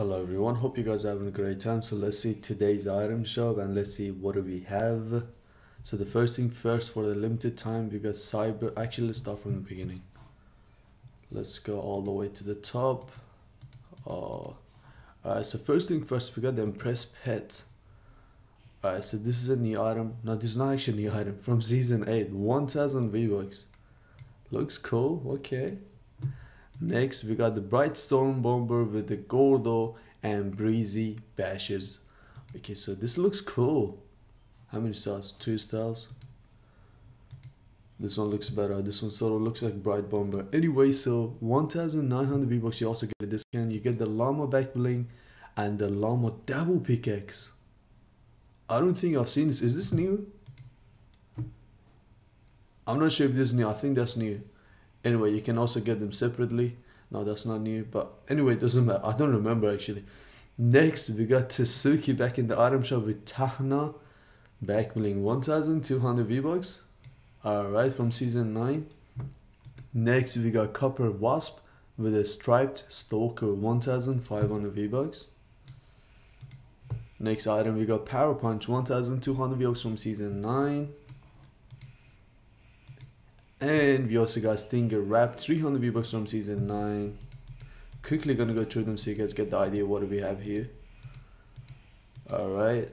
Hello everyone, hope you guys are having a great time. So let's see today's item shop and let's see what do we have. So the first thing first, for the limited time, because cyber, actually let's start from the beginning. Let's go all the way to the top. Alright, so first thing first, we got the Impress Pet. Alright, so this is a new item. No, this is not actually a new item, from season 8, 1000 V-Bucks. Looks cool, okay. Next, we got the Britestorm Bomber with the Gordo and Breezy Bashers. Okay, so this looks cool. How many styles? 2 styles. This one looks better. This one sort of looks like Bright Bomber. Anyway, so 1900 V-Bucks. You also get a discount. You get the Llama Back Bling and the Llama Double Pickaxe. I don't think I've seen this. Is this new? I'm not sure if this is new. I think that's new. Anyway, you can also get them separately. No, that's not new, but anyway, it doesn't matter. I don't remember actually. Next, we got Tsuki back in the item shop with Tahna back bling, 1200 V-Bucks. Alright, from season 9. Next, we got Copper Wasp with a Striped Stalker, 1500 V-Bucks. Next item, we got Power Punch, 1200 V-Bucks from season 9. And we also got Stinger Wrapped, 300 V-Bucks from season 9. Quickly gonna go through them so you guys get the idea what we have here. Alright.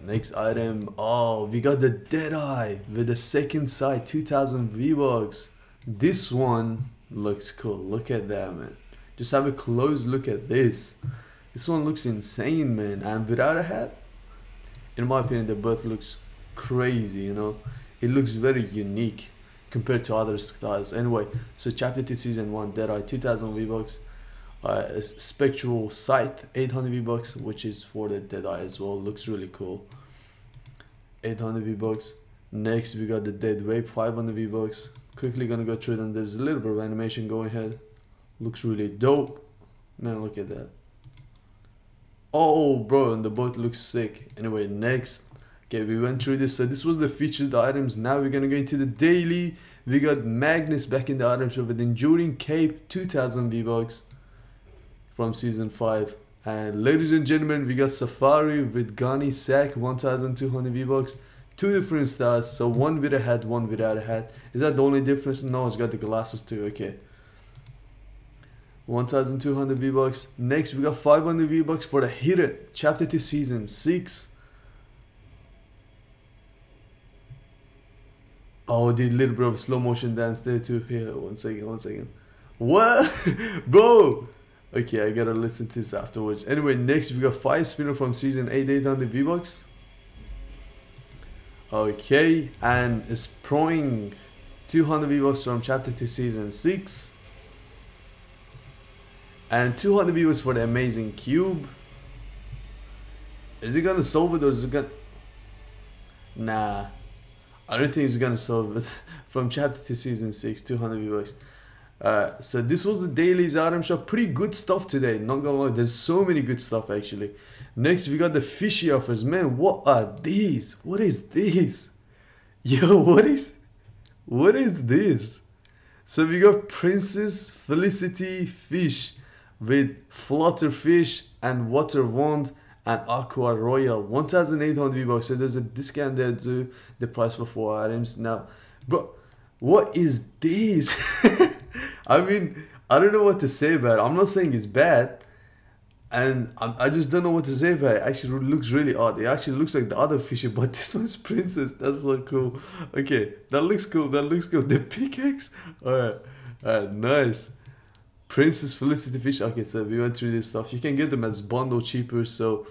Next item. Oh, we got the Deadeye with the second sight, 2000 V-Bucks. This one looks cool. Look at that, man. Just have a close look at this. This one looks insane, man. And without a hat, in my opinion, they both looks crazy, you know. It looks very unique compared to other styles. Anyway, so chapter 2 season 1, Deadeye, 2000 V-Bucks. Spectral Sight, 800 V-Bucks, which is for the Deadeye as well. Looks really cool. 800 V-Bucks. Next, we got the Dead Wave, 500 V-Bucks. Quickly gonna go through them. There's a little bit of animation going ahead. Looks really dope. Man, look at that. Oh, bro, and the boat looks sick. Anyway, next. Okay, we went through this, so this was the featured items. Now we're gonna go into the daily. We got Magnus back in the item shop with Enduring Cape, 2000 V-Bucks from season 5. And ladies and gentlemen, we got Safari with Ghani Sack, 1200 V-Bucks. 2 different styles, so one with a hat, one without a hat. Is that the only difference? No, it's got the glasses too, okay. 1200 V-Bucks. Next, we got 500 V-Bucks for the Hit It, chapter 2 season 6. Oh, the little bit of slow motion dance there too. Here, one second. What? Bro! Okay, I gotta listen to this afterwards. Anyway, next we got Fire Spinner from season 8, 800 V-Bucks. Okay, and it's Proing, 200 V-Bucks from chapter 2 season 6. And 200 V-Bucks for the Amazing Cube. Is it gonna solve it or is it gonna... Nah. I don't think it's gonna solve it. From chapter 2 season 6, 200 V-Bucks. So this was the daily's item shop. Pretty good stuff today, not gonna lie. There's so many good stuff actually. Next we got the Fishy offers. Man, what are these? What is this? Yo, what is this? So we got Princess Felicity Fish with Flutterfish and Water Wand and Aqua Royal, 1800 V-Bucks. So there's a discount there to the price for 4 items. Now, bro, what is this? I mean, I don't know what to say about it. I'm not saying it's bad. And I just don't know what to say about it. It actually looks really odd. It actually looks like the other Fishy, but this one's Princess. That's so cool. Okay, that looks cool. That looks cool. The pickaxe. All right, nice. Princess Felicity Fish. Okay, so we went through this stuff. You can get them as bundle cheaper. So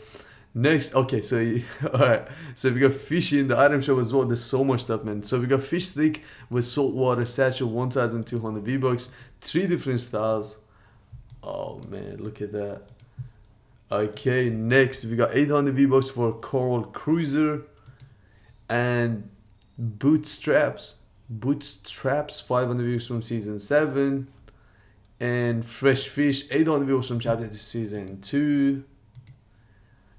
next, okay, so alright, so we got Fishy in the item shop as well. There's so much stuff, man. So we got Fish Stick with Salt Water Satchel, 1200 V-Bucks, 3 different styles. Oh man, look at that. Okay, next we got 800 V-Bucks for Coral Cruiser and Bootstraps, 500 V-Bucks from season 7. And Fresh Fish, 800 V-Bucks from chapter 2 season 2.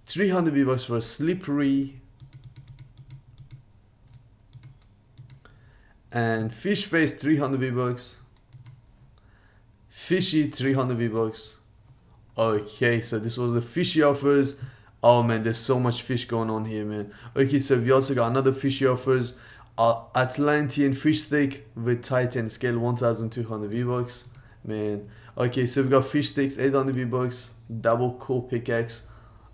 300 V-Bucks for Slippery. And Fish Face, 300 V-Bucks. Fishy, 300 V-Bucks. Okay, so this was the fishy offers. Oh man, there's so much fish going on here, man. Okay, so we also got another fishy offers. Atlantean Fishstick with Titan Scale, 1,200 V-Bucks, man. Okay, so we've got Fish Sticks, 800 V-Bucks, double cool pickaxe,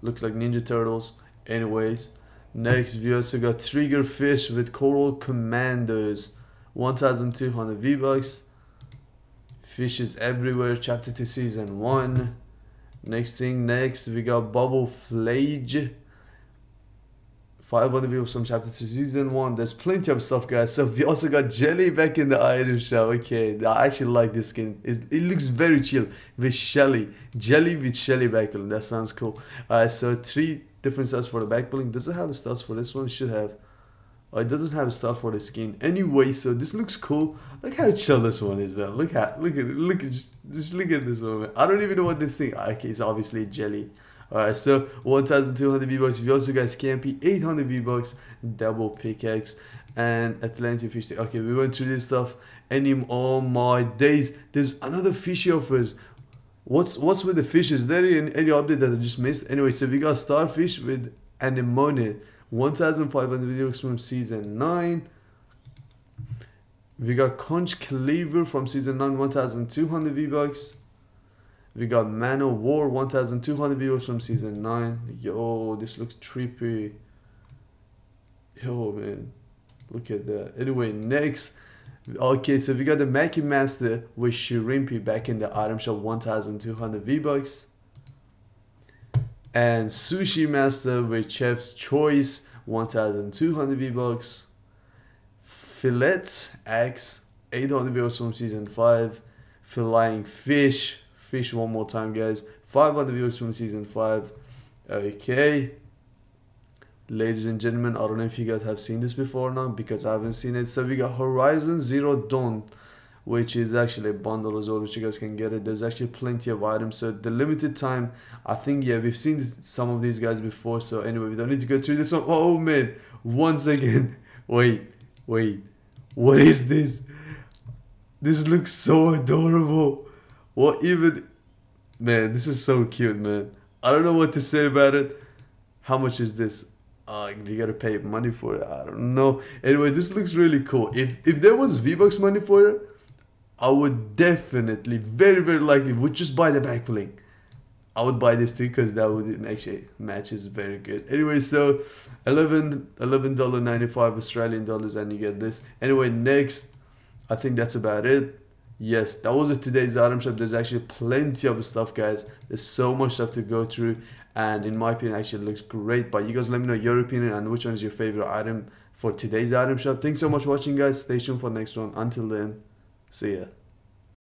looks like Ninja Turtles. Anyways, next we also got Trigger Fish with Coral Commanders, 1,200 V-Bucks. Fishes everywhere, Chapter 2 Season 1. Next we got Bubble Flage, 500 views from Chapter 2 Season 1. There's plenty of stuff, guys. So we also got Jelly back in the item shop. Okay, I actually like this skin. It looks very chill with Shelly. Jelly with Shelly backbling. That sounds cool. So 3 different styles for the backbling. Does it have stars for this one? It should have. Oh, it doesn't have a star for the skin. Anyway, so this looks cool. Look how chill this one is, man. Just look at this one, man. I don't even know what this thing. Okay, it's obviously Jelly. Alright, so 1,200 V-Bucks. We also got Scampy, 800 V-Bucks, double pickaxe, and Atlantean Fish. Okay, we went through this stuff. Oh my days. There's another fishy offers. What's with the fishes? There any update that I just missed? Anyway, so we got Starfish with Anemone, 1,500 V-Bucks from Season 9. We got Conch Cleaver from Season 9, 1,200 V-Bucks. We got Man of War, 1,200 viewers from Season 9. Yo, this looks trippy. Yo, man. Look at that. Anyway, next. Okay, so we got the Mackie Master with Shrimpy back in the item shop, 1,200 V-Bucks. And Sushi Master with Chef's Choice, 1,200 V-Bucks. Fillet Axe, 800 viewers from Season 5. Flying Fish. Fish one more time, guys, 500 viewers from Season 5. Okay, ladies and gentlemen, I don't know if you guys have seen this before or not, because I haven't seen it. So we got Horizon Zero Dawn, which is actually a bundle as well, which you guys can get it. There's actually plenty of items, so the limited time, I think, yeah, we've seen some of these guys before. So anyway, we don't need to go through this one. Oh man, once again, wait, what is this? This looks so adorable. What even, man, this is so cute, man. I don't know what to say about it. How much is this? You gotta pay money for it. I don't know. Anyway, this looks really cool. If there was V-Bucks money for it, I would definitely, very likely, would just buy the back bling. I would buy this too, because that would actually matches very good. Anyway, so $11.95 Australian dollars, and you get this. Anyway, next, I think that's about it. Yes, that was it, today's item shop. There's actually plenty of stuff, guys. There's so much stuff to go through, and in my opinion, actually looks great. But you guys let me know your opinion and which one is your favorite item for today's item shop. Thanks so much for watching, guys. Stay tuned for the next one. Until then, see ya.